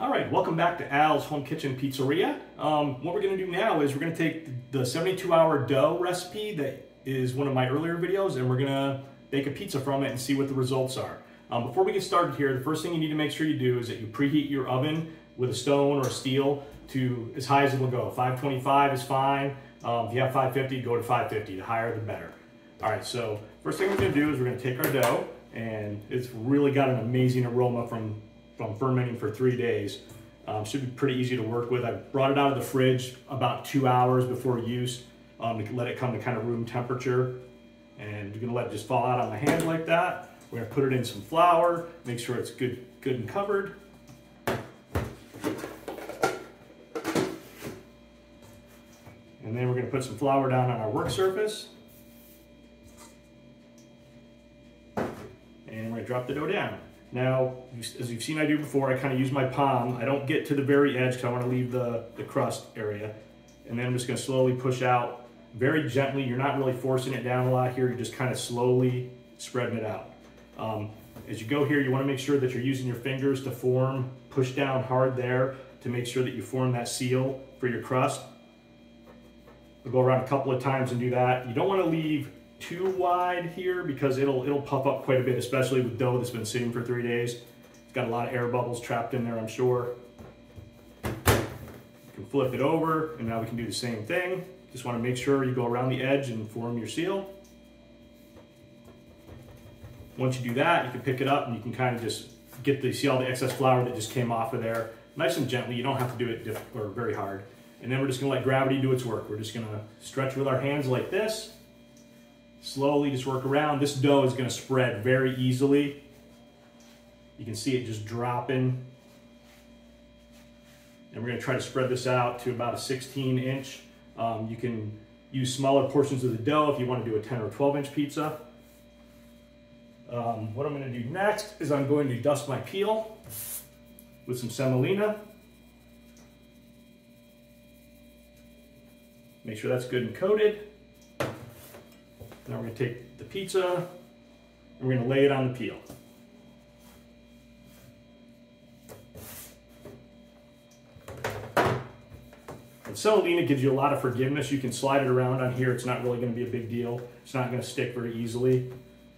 All right, welcome back to Al's Home Kitchen Pizzeria. What we're gonna do now is we're gonna take the 72-hour dough recipe that is one of my earlier videos, and we're gonna bake a pizza from it and see what the results are. Before we get started here, the first thing you need to make sure you do is that you preheat your oven with a stone or a steel to as high as it'll go. 525 is fine. If you have 550, go to 550. The higher, the better. All right, so first thing we're gonna do is we're gonna take our dough, and it's really got an amazing aroma from fermenting for 3 days. Should be pretty easy to work with. I brought it out of the fridge about 2 hours before use to let it come to kind of room temperature. And you're gonna let it just fall out on my hand like that. We're gonna put it in some flour, make sure it's good and covered. And then we're gonna put some flour down on our work surface. And we're gonna drop the dough down. Now, as you've seen I do before, I kind of use my palm. I don't get to the very edge because I want to leave the crust area. And then I'm just going to slowly push out very gently. You're not really forcing it down a lot here. You're just kind of slowly spreading it out. As you go here, you want to make sure that you're using your fingers to form, push down hard there to make sure that you form that seal for your crust. We'll go around a couple of times and do that. You don't want to leave too wide here because it'll puff up quite a bit, especially with dough that's been sitting for 3 days. It's got a lot of air bubbles trapped in there, I'm sure. You can flip it over, and now we can do the same thing. Just want to make sure you go around the edge and form your seal. Once you do that, you can pick it up and you can kind of just get see all the excess flour that just came off of there, nice and gently. You don't have to do it very hard. And then we're just gonna let gravity do its work. We're just gonna stretch with our hands like this. Slowly just work around. This dough is going to spread very easily. You can see it just dropping. And we're going to try to spread this out to about a 16-inch. You can use smaller portions of the dough if you want to do a 10 or 12-inch pizza. What I'm going to do next is I'm going to dust my peel with some semolina. Make sure that's good and coated. Now we're going to take the pizza and we're going to lay it on the peel. And semolina gives you a lot of forgiveness. You can slide it around on here. It's not really going to be a big deal. It's not going to stick very easily.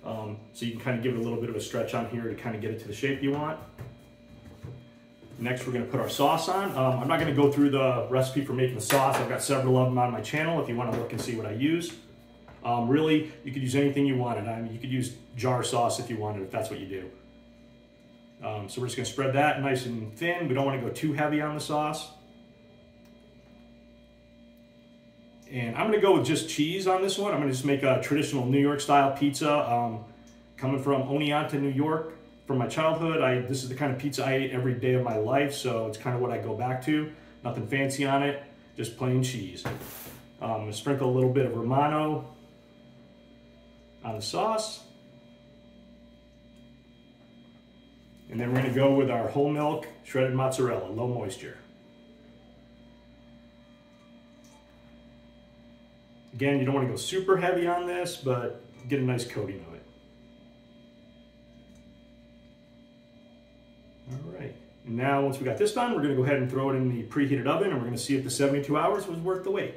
So you can kind of give it a little bit of a stretch on here to kind of get it to the shape you want. Next, we're going to put our sauce on. I'm not going to go through the recipe for making the sauce. I've got several of them on my channel if you want to look and see what I use. Really, you could use anything you wanted. I mean, you could use jar sauce if you wanted, if that's what you do. So we're just gonna spread that nice and thin. We don't wanna go too heavy on the sauce. And I'm gonna go with just cheese on this one. I'm gonna just make a traditional New York style pizza. Coming from Oneonta, New York, from my childhood, this is the kind of pizza I ate every day of my life, so it's kind of what I go back to. Nothing fancy on it, just plain cheese. I'm gonna sprinkle a little bit of Romano on the sauce. And then we're gonna go with our whole milk, shredded mozzarella, low moisture. Again, you don't wanna go super heavy on this, but get a nice coating of it. All right, and now once we got this done, we're gonna go ahead and throw it in the preheated oven, and we're gonna see if the 72 hours was worth the wait.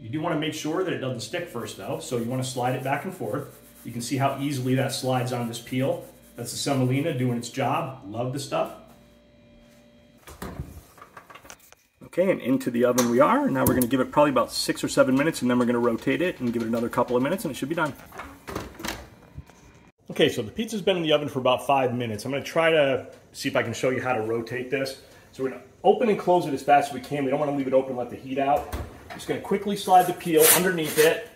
You do want to make sure that it doesn't stick first though, so you want to slide it back and forth. You can see how easily that slides on this peel. That's the semolina doing its job. Love the stuff. Okay, and into the oven we are. Now we're going to give it probably about 6 or 7 minutes, and then we're going to rotate it and give it another couple of minutes, and it should be done. Okay, so the pizza's been in the oven for about 5 minutes. I'm going to try to see if I can show you how to rotate this. So we're going to open and close it as fast as we can. We don't want to leave it open and let the heat out. Just going to quickly slide the peel underneath it,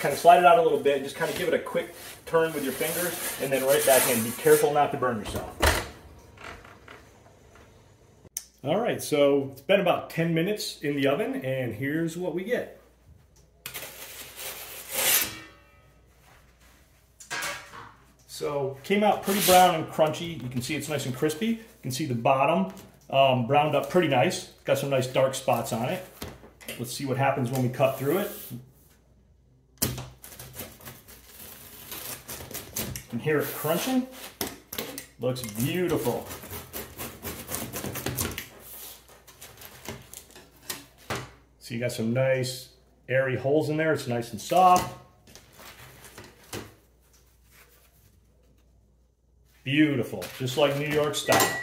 kind of slide it out a little bit, and just kind of give it a quick turn with your fingers, and then right back in. Be careful not to burn yourself. All right, so it's been about 10 minutes in the oven, and here's what we get. So came out pretty brown and crunchy. You can see it's nice and crispy. You can see the bottom browned up pretty nice. Got some nice dark spots on it. Let's see what happens when we cut through it. can hear it crunching. Looks beautiful. So you got some nice airy holes in there. It's nice and soft. Beautiful, just like New York style.